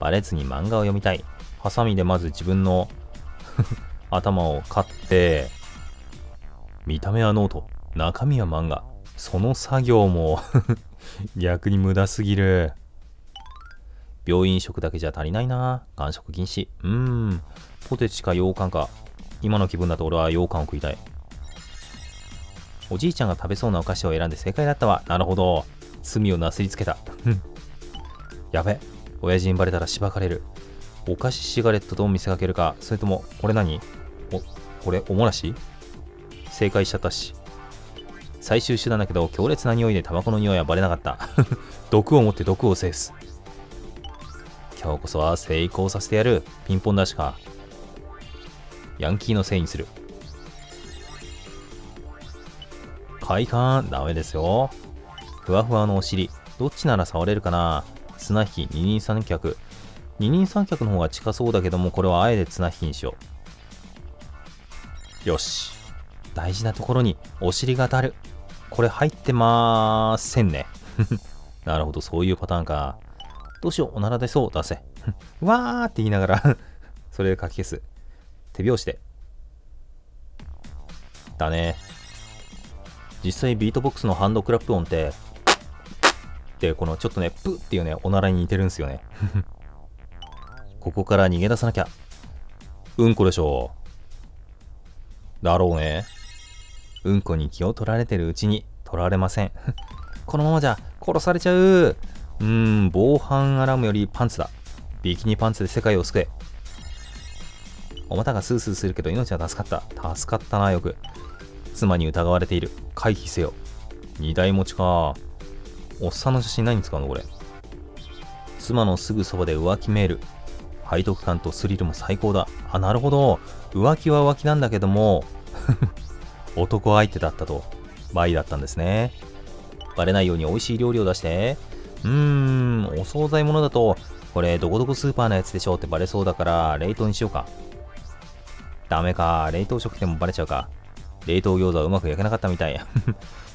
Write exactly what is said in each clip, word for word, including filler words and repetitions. バレずに漫画を読みたい。ハサミでまず自分の頭を刈って、見た目はノート、中身は漫画。その作業も逆に無駄すぎる。病院食だけじゃ足りないな。間食禁止。うーん。ポテチか羊羹か。今の気分だと俺は羊羹を食いたい。おじいちゃんが食べそうなお菓子を選んで正解だったわ。なるほど。罪をなすりつけた。やべ。親父にバレたらしばかれる。お菓子シガレットと見せかけるか。それとも、これ何？お、これおもらし？正解しちゃったし。最終手段だけど、強烈な匂いでタバコの匂いはバレなかった。毒を持って毒を制す。今日こそは成功させてやる。ピンポン出しか。ヤンキーのせいにする。快感、ダメですよ。ふわふわのお尻。どっちなら触れるかな。綱引き、二人三脚。二人三脚の方が近そうだけども、これはあえて綱引きにしよう。よし。大事なところにお尻が当たる。これ入ってまーせんね。なるほど、そういうパターンか。どうしよう、おなら出そう、出せ。わーって言いながら、それでかき消す。手拍子で。だね。実際ビートボックスのハンドクラップ音って、ってこのちょっとね、プっていうね、おならに似てるんですよね。ここから逃げ出さなきゃ。うんこでしょう。だろうね。うんこに気を取られてるうちに取られません。このままじゃ殺されちゃう。うーん、防犯アラームよりパンツだ。ビキニパンツで世界を救え。お股がスースーするけど命は助かった。助かったな、よく。妻に疑われている。回避せよ。荷台持ちか。おっさんの写真何に使うのこれ。妻のすぐそばで浮気メール。背徳感とスリルも最高だ。あ、なるほど。浮気は浮気なんだけども、男相手だったと。倍だったんですね。バレないように美味しい料理を出して。うーん、お惣菜ものだと、これどこどこスーパーのやつでしょってバレそうだから、冷凍にしようか。ダメか、冷凍食品もバレちゃうか。冷凍餃子はうまく焼けなかったみたい。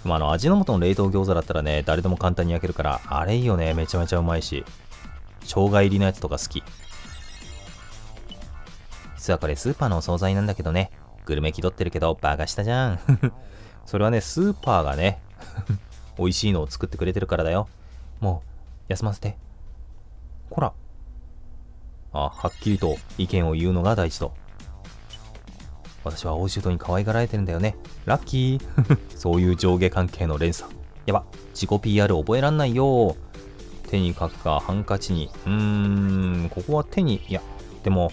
まあ、あの、味の素の冷凍餃子だったらね、誰でも簡単に焼けるから、あれいいよね、めちゃめちゃうまいし。生姜入りのやつとか好き。実はこれスーパーのお惣菜なんだけどね。グルメ気取ってるけど、バカしたじゃん。それはね、スーパーがね、美味しいのを作ってくれてるからだよ。もう、休ませて。こら。あ、はっきりと意見を言うのが大事と。私は大舅に可愛がられてるんだよね。ラッキー。そういう上下関係の連鎖。やば、自己 ピーアール 覚えらんないよ。手に書くか、ハンカチに。うーん、ここは手に、いや、でも、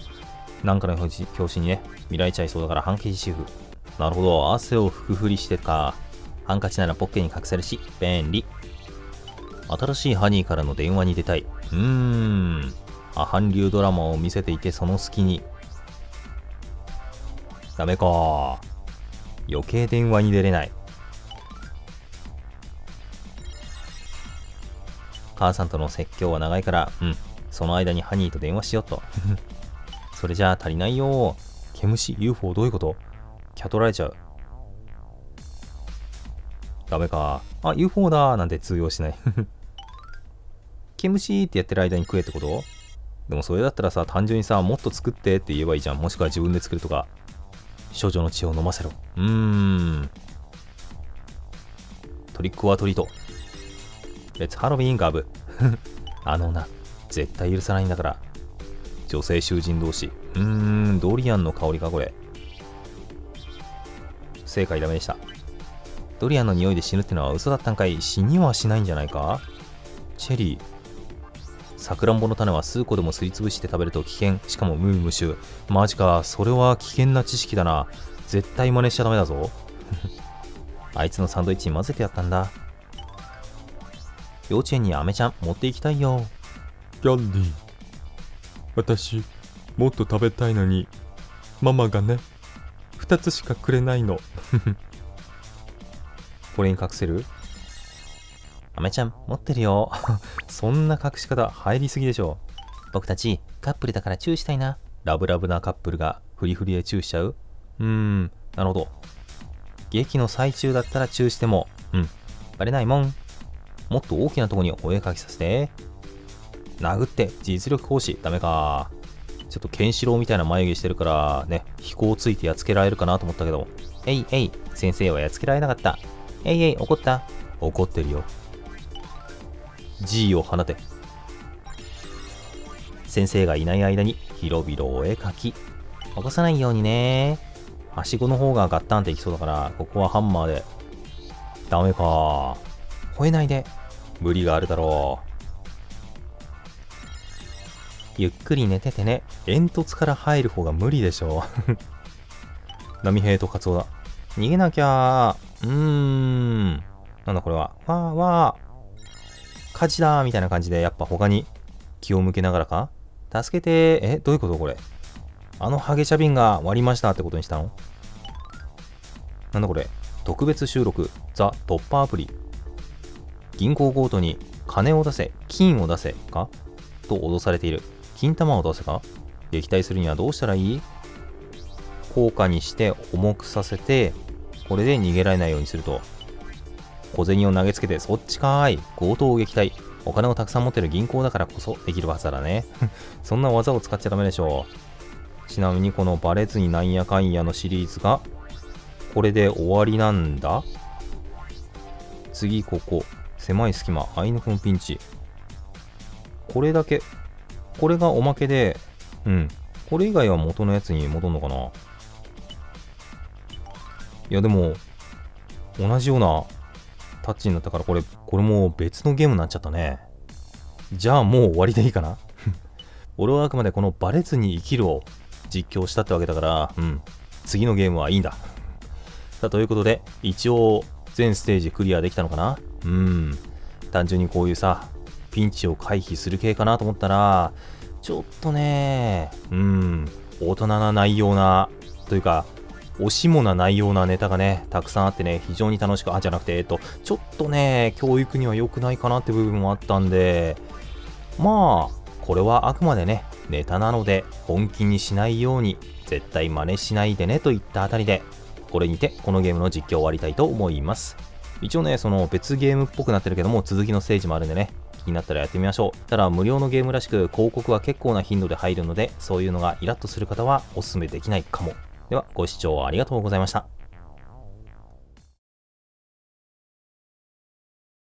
なんかの表紙にね、見られちゃいそうだから、ハンカチ主婦。なるほど、汗をふくふりしてか。ハンカチならポッケに隠せるし、便利。新しいハニーからの電話に出たい。うーん。あ、韓流ドラマを見せていてその隙に。ダメか。余計電話に出れない。母さんとの説教は長いから、うん。その間にハニーと電話しよっと。それじゃあ足りないよ。毛虫 ユーフォー どういうこと？キャ取られちゃう。ダメか。あ、ユーフォー だーなんて通用しない。毛虫ってやってる間に食えってこと？でもそれだったらさ、単純にさ、もっと作ってって言えばいいじゃん。もしくは自分で作るとか。少女の血を飲ませろ。うーん。トリックはトリート。レッツハロウィンガブ。あの女、絶対許さないんだから。女性囚人同士。うーん、ドリアンの香りか、これ。正解ダメでした。ドリアンの匂いで死ぬってのは嘘だったんかい。死にはしないんじゃないか。チェリー。サクランボの種は数個でもすりつぶして食べると危険。しかも無味無臭。マジか。それは危険な知識だな。絶対真似しちゃダメだぞ。あいつのサンドイッチに混ぜてやったんだ。幼稚園にアメちゃん持っていきたいよ。キャンディー。私、もっと食べたいのに、ママがね、ふたつしかくれないの。これに隠せる？アメちゃん、持ってるよ。そんな隠し方、入りすぎでしょ。僕たち、カップルだからチューしたいな。ラブラブなカップルが、フリフリでチューしちゃう？うーん、なるほど。劇の最中だったらチューしても、うん、バレないもん。もっと大きなとこにお絵かきさせて。殴って実力行使。ダメか。ちょっとケンシロウみたいな眉毛してるからね、飛行ついてやっつけられるかなと思ったけども。えいえい、先生はやっつけられなかった。えいえい、怒った?怒ってるよ。G を放て。先生がいない間に広々お絵描き。起こさないようにね。はしごの方がガッタンっていきそうだから、ここはハンマーで。ダメか。吠えないで。無理があるだろう。ゆっくり寝ててね。煙突から入る方が無理でしょう。波平とカツオだ。逃げなきゃー。うーん。なんだこれは。わーわー。火事だーみたいな感じで、やっぱ他に気を向けながらか。助けてー。え、どういうことこれ。あのハゲシャビンが割りましたってことにしたの?なんだこれ。特別収録。ザ・突破アプリ。銀行強盗に金を出せ、金を出せかと脅されている。金玉を出せか?撃退するにはどうしたらいい?高架にして重くさせて、これで逃げられないようにすると。小銭を投げつけて、そっちかーい。強盗を撃退。お金をたくさん持ってる銀行だからこそできる技だね。そんな技を使っちゃダメでしょう。ちなみにこのバレずになんやかんやのシリーズが、これで終わりなんだ。次ここ。狭い隙間。あいのこのピンチ。これだけ。これがおまけで、うん。これ以外は元のやつに戻るのかな?いやでも、同じようなタッチになったから、これ、これもう別のゲームになっちゃったね。じゃあもう終わりでいいかな?俺はあくまでこのバレずに生きるを実況したってわけだから、うん。次のゲームはいいんだ。さあ、ということで、一応、全ステージクリアできたのかな?うん。単純にこういうさ、ピンチを回避する系かなと思ったら、ちょっとね、うん、大人な内容な、というか、惜しもな内容なネタがね、たくさんあってね、非常に楽しく、あ、じゃなくて、えっと、ちょっとね、教育には良くないかなって部分もあったんで、まあ、これはあくまでね、ネタなので、本気にしないように、絶対真似しないでね、といったあたりで、これにて、このゲームの実況を終わりたいと思います。一応ね、その別ゲームっぽくなってるけども、続きのステージもあるんでね、気になったらやってみましょう。ただ無料のゲームらしく広告は結構な頻度で入るので、そういうのがイラッとする方はお勧めできないかも。ではご視聴ありがとうございました。